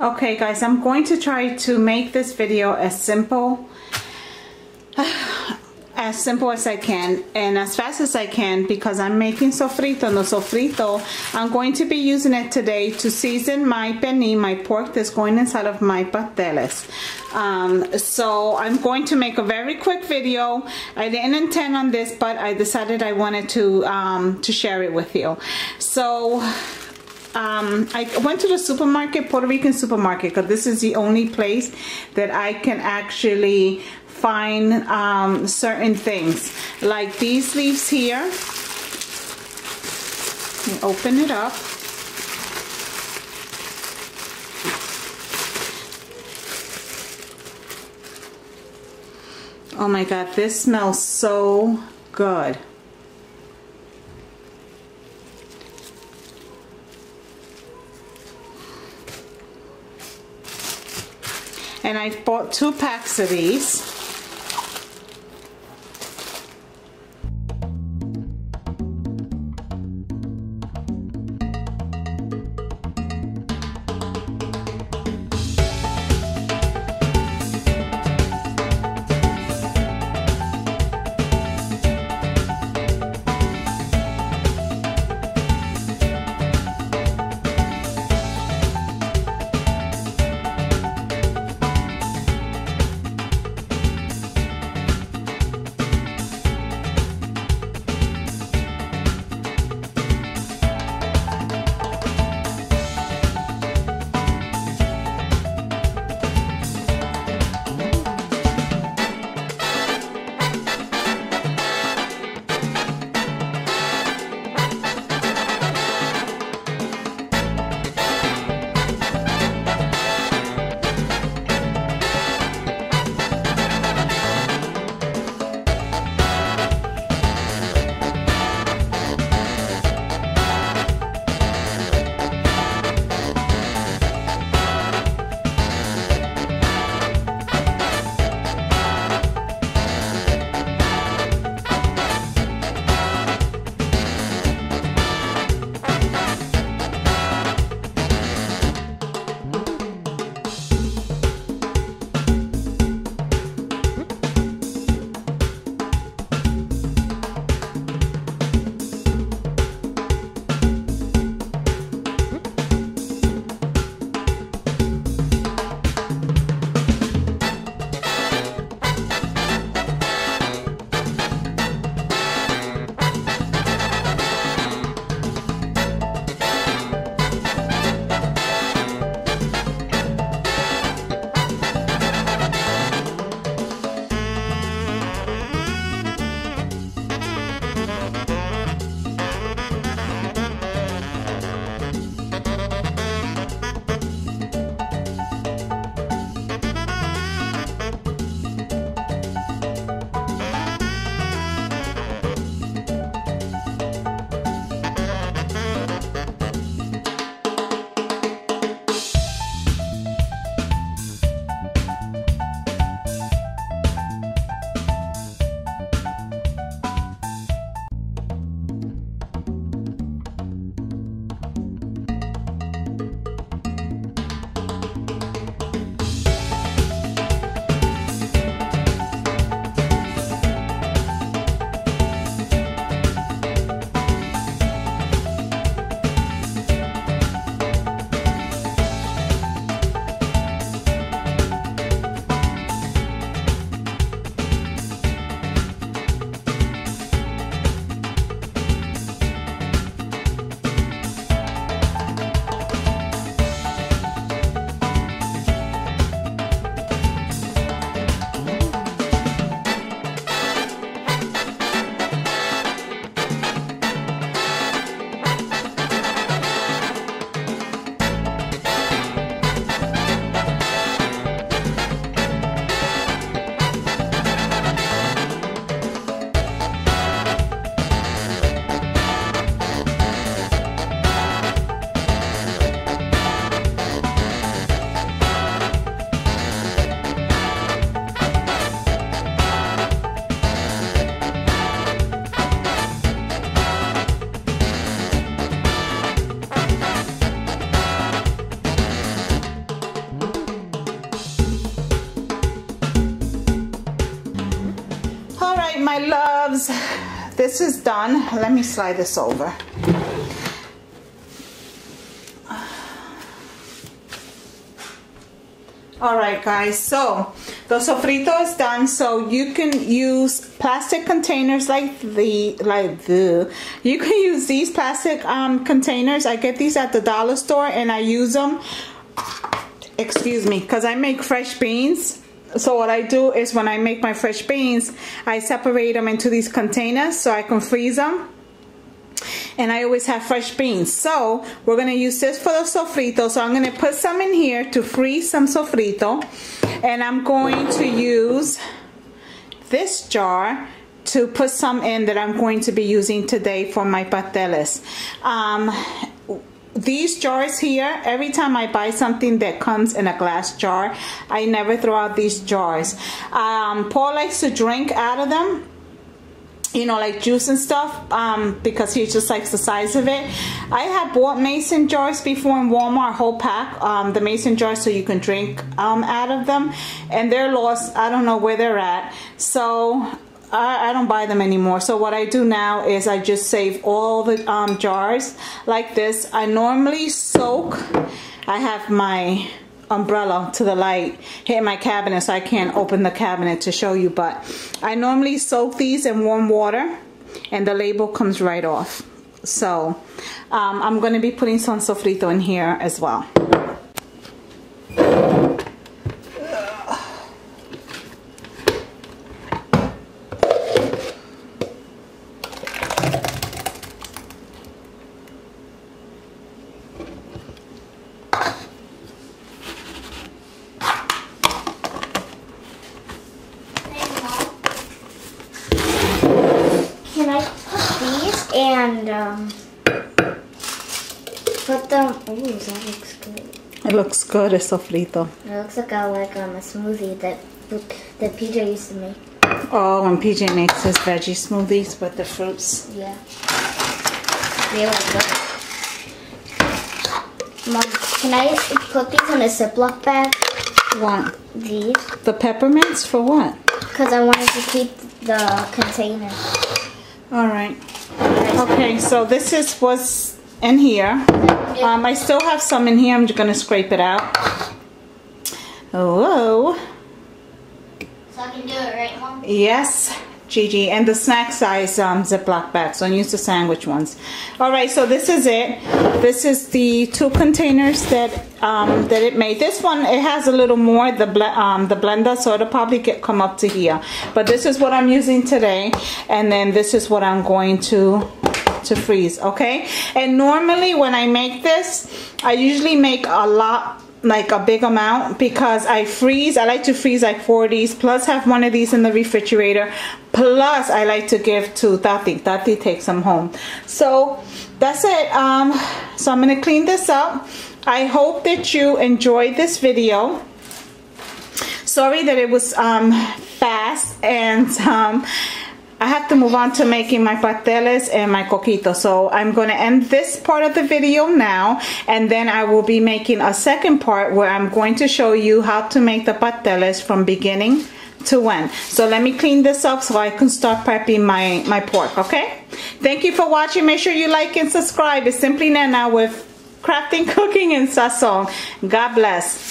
Okay guys, I'm going to try to make this video as simple as I can and as fast as I can, because I'm making sofrito. No sofrito, I'm going to be using it today to season my penne, my pork that's going inside of my pasteles. So I'm going to make a very quick video. I didn't intend on this, but I decided I wanted to share it with you. So I went to the supermarket, Puerto Rican supermarket, because this is the only place that I can actually find certain things like these leaves here. Let me open it up. Oh my God, this smells so good. And I bought 2 packs of these. my loves, this is done. Let me slide this over. All right, guys, so the sofrito is done. So you can use plastic containers you can use these plastic containers. I get these at the dollar store and I use them, excuse me, because I make fresh beans. So what I do is when I make my fresh beans, I separate them into these containers so I can freeze them. And I always have fresh beans. So we're going to use this for the sofrito. So I'm going to put some in here to freeze some sofrito. And I'm going to use this jar to put some in that I'm going to be using today for my pateles. These jars here, every time I buy something that comes in a glass jar, I never throw out these jars. Paul likes to drink out of them, you know, like juice and stuff, because he just likes the size of it. I have bought mason jars before in Walmart, whole pack, the mason jars, so you can drink out of them, and they're lost. I don't know where they're at, so I don't buy them anymore. So what I do now is I just save all the jars like this. I normally soak, I have my umbrella to the light hit my cabinet, so I can't open the cabinet to show you, but I normally soak these in warm water and the label comes right off. So I'm going to be putting some sofrito in here as well. That looks good. It looks good, it's sofrito. It looks like a smoothie that PJ used to make. Oh, and PJ makes his veggie smoothies with the fruits. Yeah. They look good. Mom, can I put these in a Ziploc bag? What? These. The peppermints? For what? Because I wanted to keep the container. Alright. Okay, so this is what's in here. I still have some in here. I'm just gonna scrape it out. Whoa! So I can do it, right, Mom? Yes, Gigi. And the snack size Ziploc bags. Don't use the sandwich ones. All right. So this is it. This is the two containers that that it made. This one, it has a little more the blender, so it'll probably come up to here. But this is what I'm using today, and then this is what I'm going to freeze. Okay, and normally when I make this, I usually make a lot, like a big amount, because I like to freeze like 4 of these, plus have one of these in the refrigerator, plus I like to give to Tati takes them home. So that's it. So I'm gonna clean this up. I hope that you enjoyed this video. Sorry that it was fast, and I have to move on to making my pateles and my coquito. So I'm going to end this part of the video now, and then I will be making a second part where I'm going to show you how to make the pateles from beginning to end. So let me clean this up so I can start prepping my pork, okay? Thank you for watching. Make sure you like and subscribe. It's Simply Nena with Crafting, Cooking, and Sazon. God bless.